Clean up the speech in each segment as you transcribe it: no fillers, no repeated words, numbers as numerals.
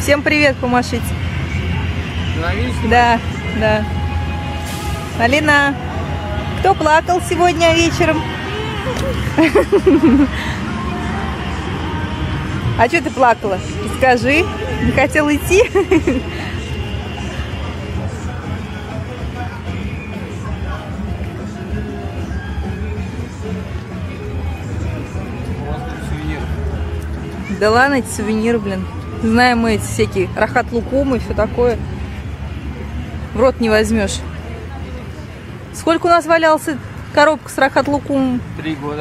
Всем привет, помашите. Да, да. Алина, кто плакал сегодня вечером? А что ты плакала? Скажи, не хотел идти? Да ладно, эти сувениры, блин. Знаем мы эти всякие рахат лукум и все такое. В рот не возьмешь. Сколько у нас валялся коробка с рахат лукум? 3 года.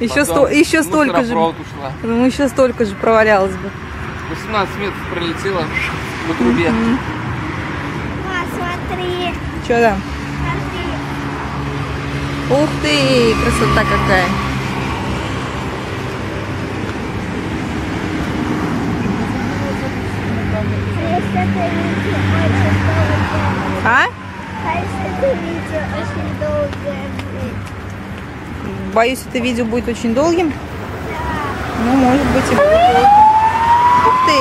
Еще столько же. Ну, еще столько же провалялось бы. 18 метров пролетело по трубе. Смотри. Че там? Ух ты, красота какая. А? Боюсь, это видео будет очень долгим. Ну, может быть, и будет долгим. Ух ты!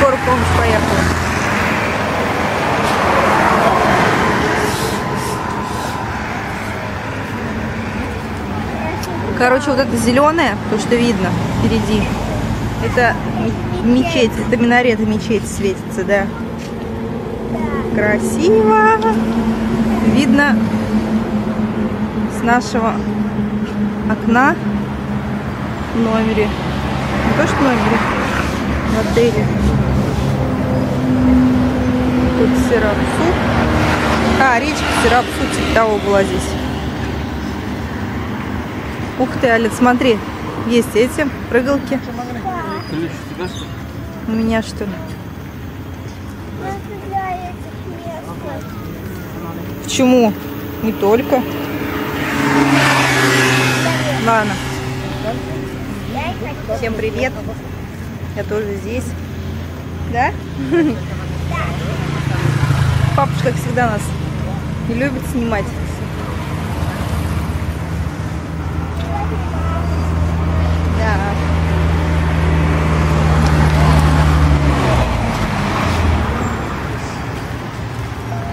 Скоро помощь поехала. Короче, вот это зеленое, то, что видно впереди, это мечеть, это минарет, мечеть светится, да. Красиво. Видно с нашего окна в номере. Не то, что в номере, в отеле. Тут Серапсу. А, речка Серапсу типа того была здесь. Ух ты, Алец, смотри. Есть эти прыгалки. У меня что ли? Почему? Не только. Ладно. Всем привет. Я тоже здесь. Да? Папушка, как всегда, нас не любит снимать.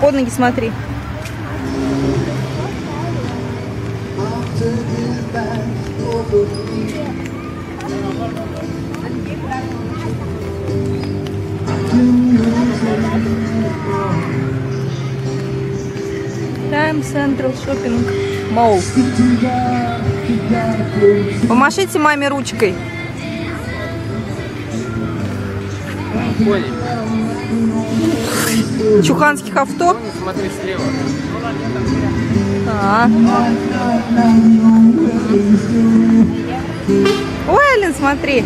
Под ноги смотри. Time Central Shopping Mall. Помашите маме ручкой. Чуханских авто. Смотри слева. Ой, Алин, смотри.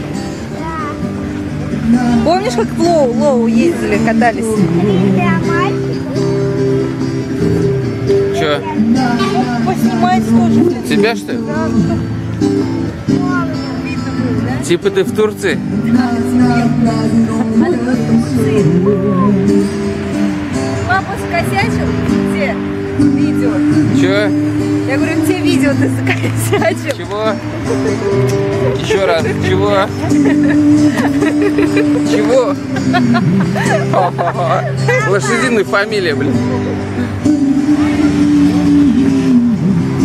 Помнишь, как в Лоу ездили, катались? Че? Поснимать тоже. Тебя что ли? Типа ты в Турции? Папа скосячил те видео. Че? Я говорю, те видео ты скосячил. Чего? Еще раз. Чего? Чего? Лошадиная фамилия, блин.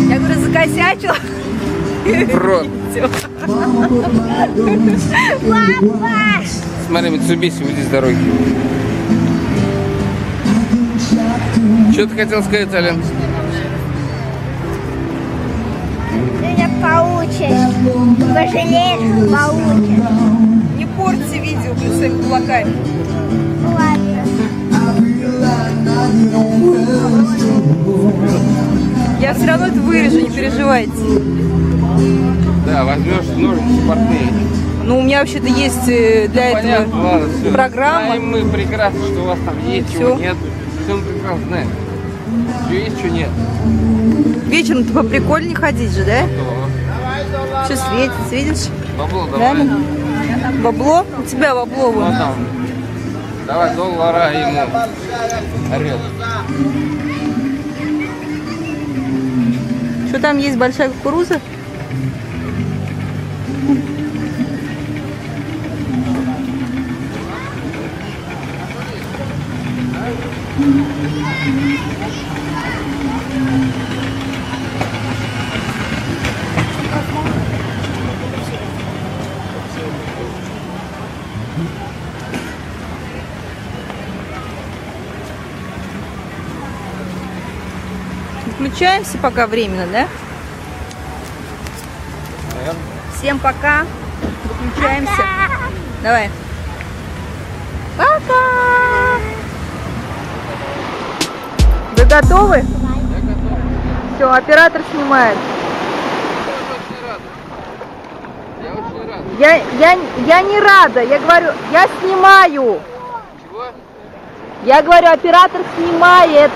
Я говорю, закосячил. Про. Папа! Смотри, Мицубиси, выйди с дороги. Что ты хотел сказать, Алин? Ты получишь. Пожалеешь, получишь. Не порти видео своими кулаками. Я все равно это вырежу, не переживайте. Да, возьмешь ножницы портные. Ну, у меня вообще-то есть для этого ладно, программа. Знаем мы прекрасно, что у вас там есть, чего нет. Все мы прекрасно знаем. Что есть, что нет. Вечером-то поприкольнее ходить же, да? Да. Все светится, видишь? Бабло давай. Да? Бабло? У тебя бабло вот. Давай доллара ему. Орел. Что там есть, большая кукуруза? Включаемся пока временно, да? Всем пока. Выключаемся. Пока. Давай. Пока. Вы готовы? Я готова. Все, оператор снимает. Я очень рада. Я не рада. Я говорю, я снимаю. Чего? Я говорю, оператор снимает.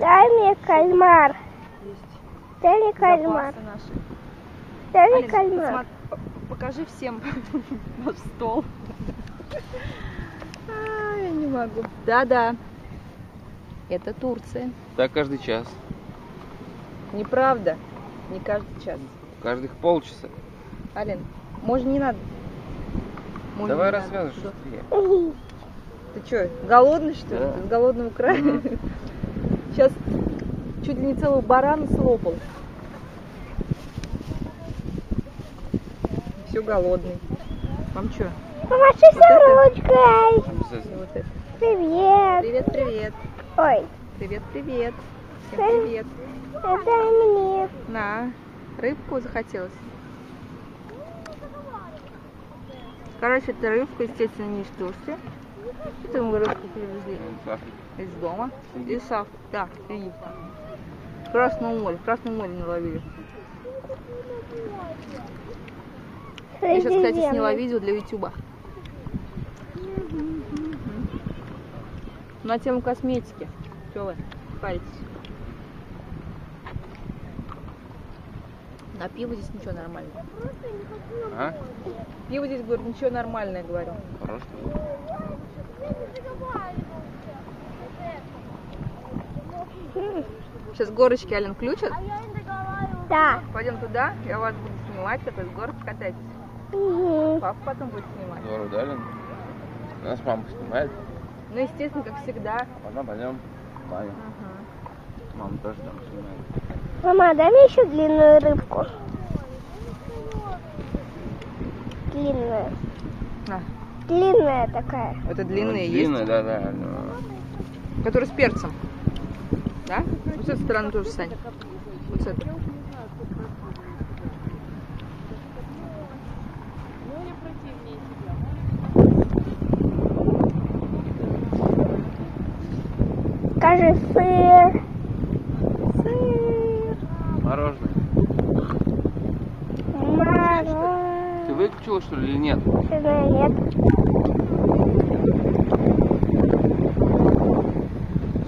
Дай мне кальмар. Дай мне кальмар. Дай мне кальмар. Покажи всем наш стол. Я не могу. Да-да. Это Турция. Так каждый час. Неправда. Не каждый час. Каждых полчаса. Алин, может не надо? Давай развяжешь. Ты что, голодный что ли? С голодного края? Сейчас чуть ли не целого барана слопал. Все голодный. Вам что? Помаши ручкой. Привет. Привет, привет. Ой. Привет, привет. Всем привет. Это мне. На. Рыбку захотелось. Короче, это рыбка, естественно, не из Турции. Это мы рыбку привезли из дома. Из Африки. Да, Египта. Красное море наловили. Я сейчас, кстати, сняла видео для ютуба. На тему косметики. Чё вы паритесь? А пиво здесь ничего нормального. А? Пиво здесь, говорю, ничего нормальное, говорю. Хорошо. Сейчас горочки Алин включит. Да. Пойдем туда, я вас буду снимать, такой с горки катайтесь. Папа потом будет снимать. Здорово, да, Алин? Нас мама снимает. Ну, естественно, как всегда. Потом пойдем в баню. Мама тоже там снимает. Мама, дай мне еще длинную рыбку. Длинная. А. Длинная такая. Это длинная, ну, длинная есть? Да. Но... Которая с перцем. Да? Вот с этой стороны тоже, Сань. Вот с этой. Скажи, сыр. Сыр. Мороженое. Мороженое. Ты выключила, что ли, или нет? Нет.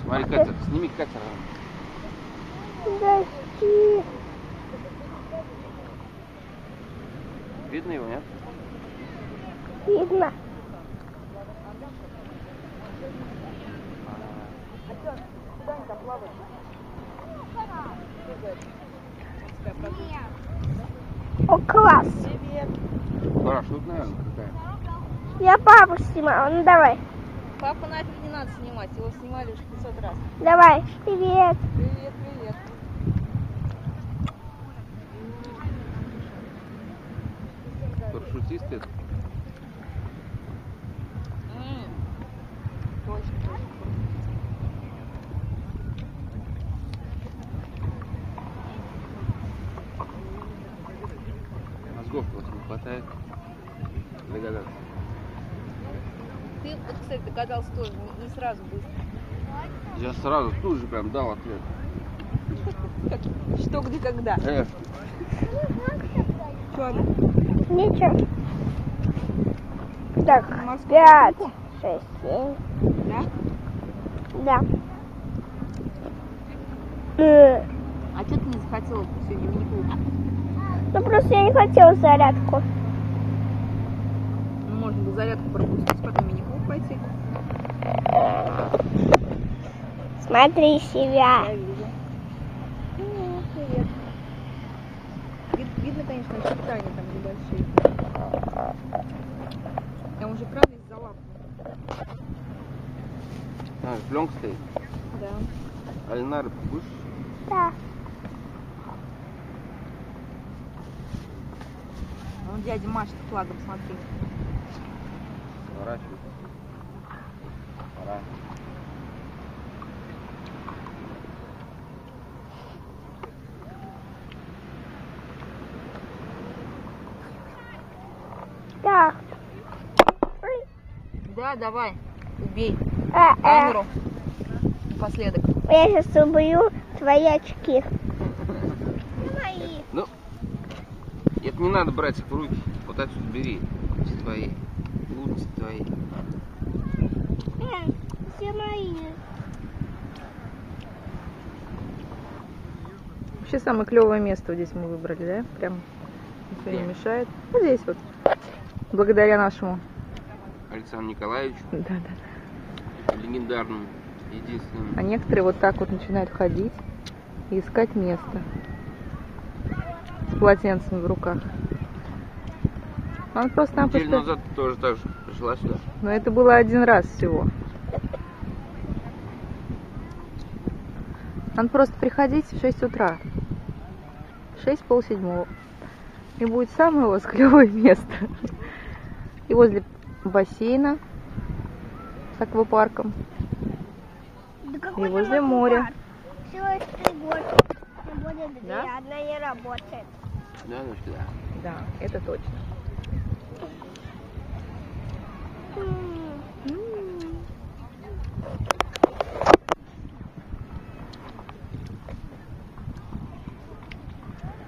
Смотри, катер. Сними катер. Подожди. О, класс! Парашют, наверное, какая-то. Я папу снимаю, ну давай. Папу нафиг не надо снимать, его снимали уже 500 раз. Давай, привет! Привет, привет! Парашютисты? Точно. Хватает догадаться. Ты, вот, кстати, догадался тоже, не сразу быстро. Я сразу тут же прям дал ответ. Что, где, когда? Что она? Ничего. Так, 5, 6, 7. Да? Да. А что ты не захотела сегодня в Николу? Ну просто я не хотела зарядку. Ну, можно было зарядку пропустить, потом мини-клуб пойти. Смотри себя. Привет. Видно, конечно, очертания там небольшие. Там уже краны из-за лапы. А, пленка стоит? Да. Алина, рыбку будешь? Да. Он дядя машет флагом, смотри. Поворачивай. Пора. Да. Да, давай. Убей. Камеру. Напоследок. Я сейчас убью твои очки. Мои. Ну. Это не надо брать их в руки, вот отсюда бери, все твои, лучше твои. Все мои. Вообще самое клевое место здесь мы выбрали, да? Прям ничего не мешает. Вот здесь вот, благодаря нашему Александру Николаевичу. Да. Легендарному, единственному. А некоторые вот так вот начинают ходить и искать место. С полотенцем в руках. Он просто-напросто... Неделю назад тоже так же пришла сюда. Но это было один раз всего. Надо просто приходить в 6 утра. 6, 6:30. И будет самое у вас клевое место. И возле бассейна с аквапарком. Да и возле моря. Будет, да? Одна не работает. Да, ну, да. Да, это точно.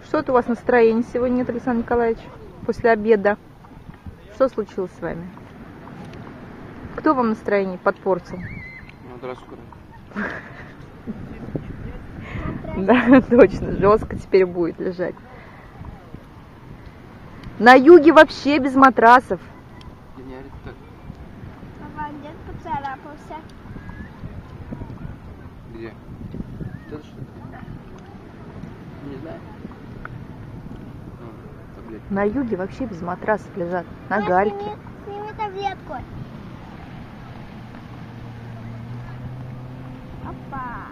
Что-то у вас настроение сегодня нет, Александр Николаевич, после обеда. Что случилось с вами? Кто вам настроение подпортил? Матраску. Да, точно, жестко теперь будет лежать. На юге вообще без матрасов. Папа, дед поцарапался. Где? Тут что-то? Не знаю. На юге вообще без матрасов лежат. На гальке. Сними таблетку. Опа.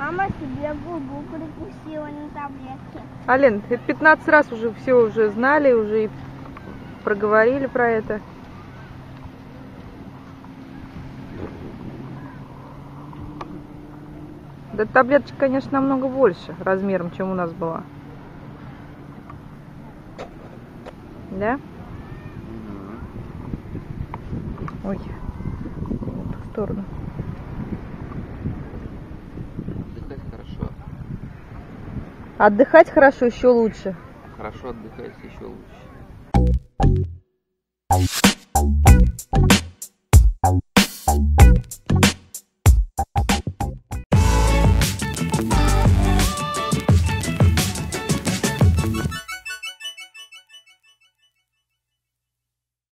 Мама себе губу прикусила на таблетке. Алин, 15 раз уже все уже знали, уже и проговорили про это. Да таблеточка, конечно, намного больше размером, чем у нас была. Да? Ой, в ту сторону. Отдыхать хорошо, еще лучше. Хорошо отдыхать, еще лучше.